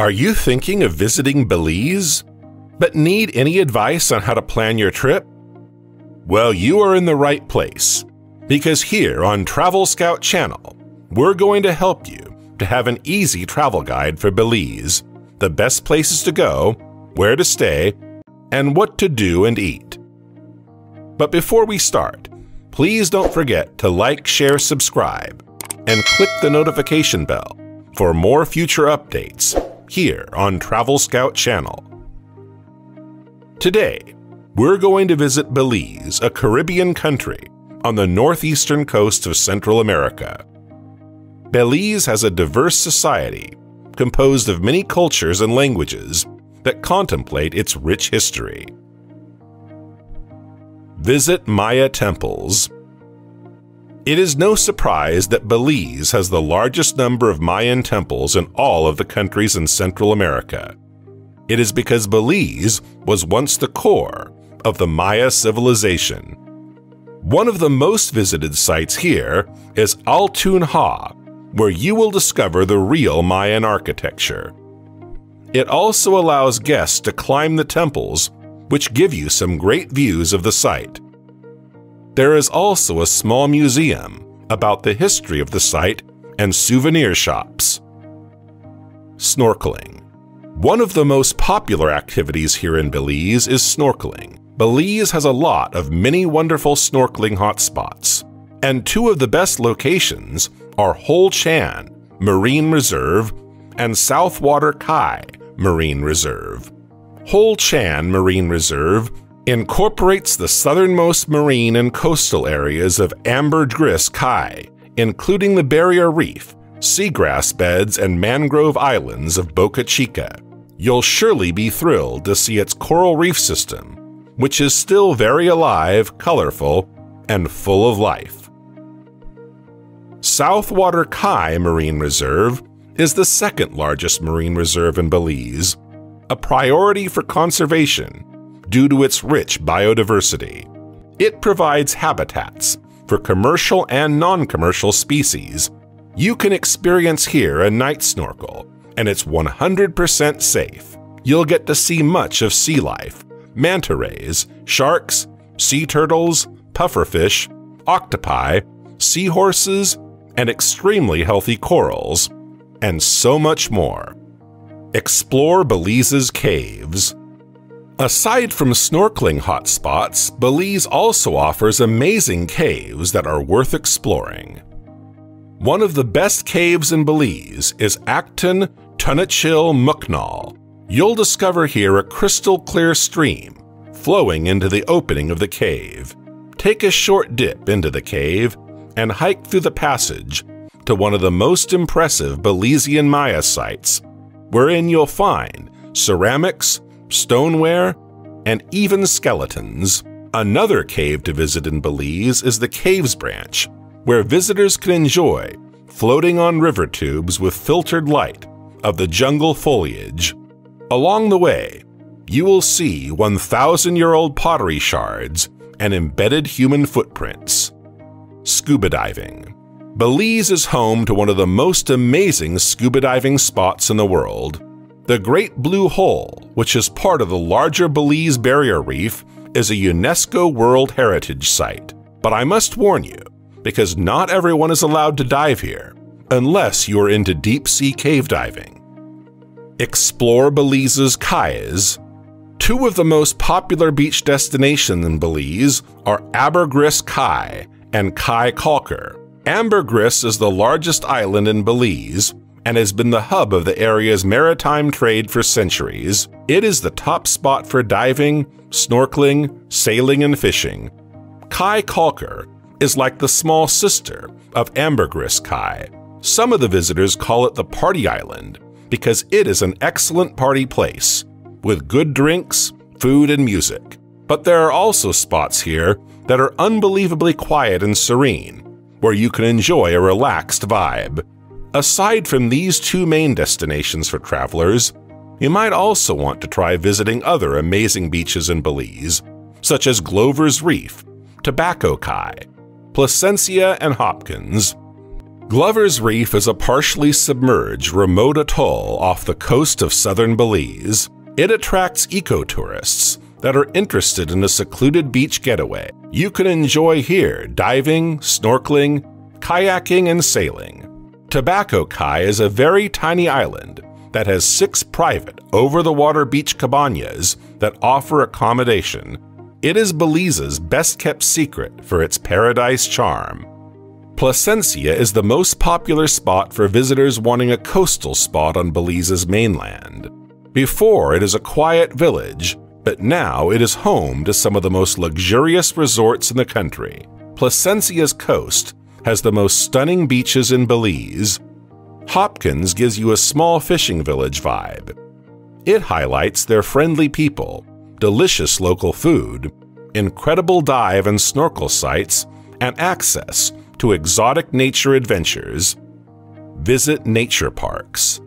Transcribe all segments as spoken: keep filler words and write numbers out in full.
Are you thinking of visiting Belize, but need any advice on how to plan your trip? Well, you are in the right place, because here on Travel Scout Channel, we're going to help you to have an easy travel guide for Belize, the best places to go, where to stay, and what to do and eat. But before we start, please don't forget to like, share, subscribe, and click the notification bell for more future updates here on Travel Scout Channel. Today, we're going to visit Belize, a Caribbean country on the northeastern coast of Central America. Belize has a diverse society composed of many cultures and languages that contemplate its rich history. Visit Maya temples. It is no surprise that Belize has the largest number of Mayan temples in all of the countries in Central America. It is because Belize was once the core of the Maya civilization. One of the most visited sites here is Altun Ha, where you will discover the real Mayan architecture. It also allows guests to climb the temples, which give you some great views of the site. There is also a small museum about the history of the site and souvenir shops. Snorkeling. One of the most popular activities here in Belize is snorkeling. Belize has a lot of many wonderful snorkeling hotspots, and two of the best locations are Hol Chan Marine Reserve and Southwater Caye Marine Reserve. Hol Chan Marine Reserve incorporates the southernmost marine and coastal areas of Ambergris Caye, including the Barrier Reef, seagrass beds, and mangrove islands of Boca Chica. You'll surely be thrilled to see its coral reef system, which is still very alive, colorful, and full of life. Southwater Caye Marine Reserve is the second largest marine reserve in Belize, a priority for conservation due to its rich biodiversity. It provides habitats for commercial and non-commercial species. You can experience here a night snorkel, and it's one hundred percent safe. You'll get to see much of sea life, manta rays, sharks, sea turtles, pufferfish, octopi, seahorses, and extremely healthy corals, and so much more. Explore Belize's caves. Aside from snorkeling hotspots, Belize also offers amazing caves that are worth exploring. One of the best caves in Belize is Actun Tunichil Muknal. You'll discover here a crystal clear stream flowing into the opening of the cave. Take a short dip into the cave and hike through the passage to one of the most impressive Belizean Maya sites, wherein you'll find ceramics, stoneware, and even skeletons. Another cave to visit in Belize is the Caves Branch, where visitors can enjoy floating on river tubes with filtered light of the jungle foliage. Along the way, you will see one thousand year old pottery shards and embedded human footprints. Scuba diving. Belize is home to one of the most amazing scuba diving spots in the world. The Great Blue Hole, which is part of the larger Belize Barrier Reef, is a UNESCO World Heritage Site. But I must warn you, because not everyone is allowed to dive here, unless you are into deep-sea cave diving. Explore Belize's Cayes. Two of the most popular beach destinations in Belize are Ambergris Caye and Caye Caulker. Ambergris is the largest island in Belize and has been the hub of the area's maritime trade for centuries. It is the top spot for diving, snorkeling, sailing, and fishing. Caye Caulker is like the small sister of Ambergris Caye. Some of the visitors call it the party island because it is an excellent party place with good drinks, food, and music. But there are also spots here that are unbelievably quiet and serene, where you can enjoy a relaxed vibe. Aside from these two main destinations for travelers, you might also want to try visiting other amazing beaches in Belize, such as Glover's Reef, Tobacco Caye, Placencia, and Hopkins. Glover's Reef is a partially submerged remote atoll off the coast of southern Belize. It attracts ecotourists that are interested in a secluded beach getaway. You can enjoy here diving, snorkeling, kayaking, and sailing. Tobacco Caye is a very tiny island that has six private over-the-water beach cabanas that offer accommodation. It is Belize's best-kept secret for its paradise charm. Placencia is the most popular spot for visitors wanting a coastal spot on Belize's mainland. Before, it is a quiet village, but now it is home to some of the most luxurious resorts in the country. Placencia's coast has the most stunning beaches in Belize. Hopkins gives you a small fishing village vibe. It highlights their friendly people, delicious local food, incredible dive and snorkel sites, and access to exotic nature adventures. Visit nature parks.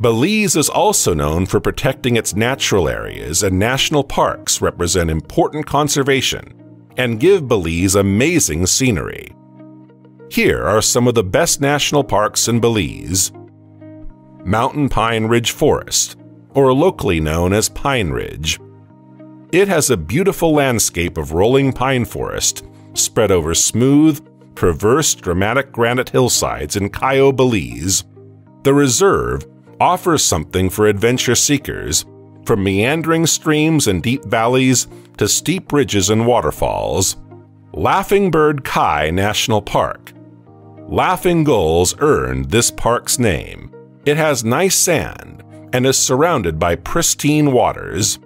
Belize is also known for protecting its natural areas, and national parks represent important conservation and give Belize amazing scenery. Here are some of the best national parks in Belize. Mountain Pine Ridge Forest, or locally known as Pine Ridge. It has a beautiful landscape of rolling pine forest spread over smooth, traverse dramatic granite hillsides in Cayo, Belize. The reserve offers something for adventure seekers, from meandering streams and deep valleys to steep ridges and waterfalls. Laughing Bird Cay National Park. Laughing Gulls earned this park's name. It has nice sand and is surrounded by pristine waters.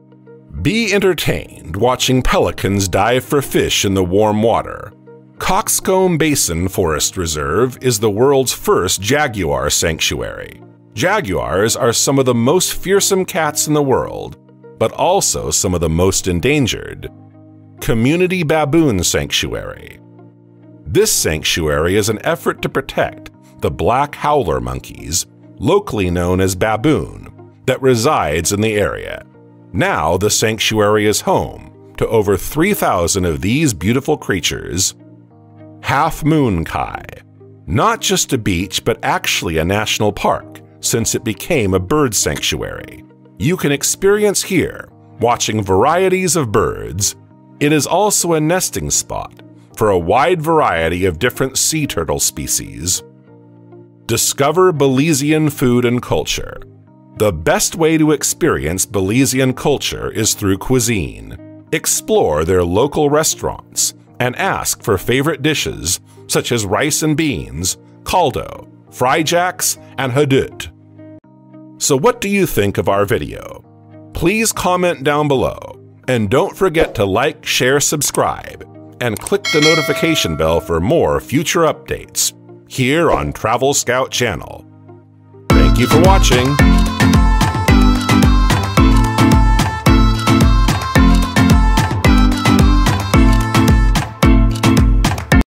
Be entertained watching pelicans dive for fish in the warm water. Coxcomb Basin Forest Reserve is the world's first jaguar sanctuary. Jaguars are some of the most fearsome cats in the world, but also some of the most endangered. Community Baboon Sanctuary. This sanctuary is an effort to protect the black howler monkeys, locally known as baboon, that resides in the area. Now the sanctuary is home to over three thousand of these beautiful creatures. Half Moon Caye. Not just a beach, but actually a national park, since it became a bird sanctuary. You can experience here watching varieties of birds. It is also a nesting spot for a wide variety of different sea turtle species. Discover Belizean food and culture. The best way to experience Belizean culture is through cuisine. Explore their local restaurants and ask for favorite dishes such as rice and beans, caldo, fry jacks, and hadut. So what do you think of our video? Please comment down below, and don't forget to like, share, subscribe, and click the notification bell for more future updates here on Travel Scout Channel. Thank you for watching.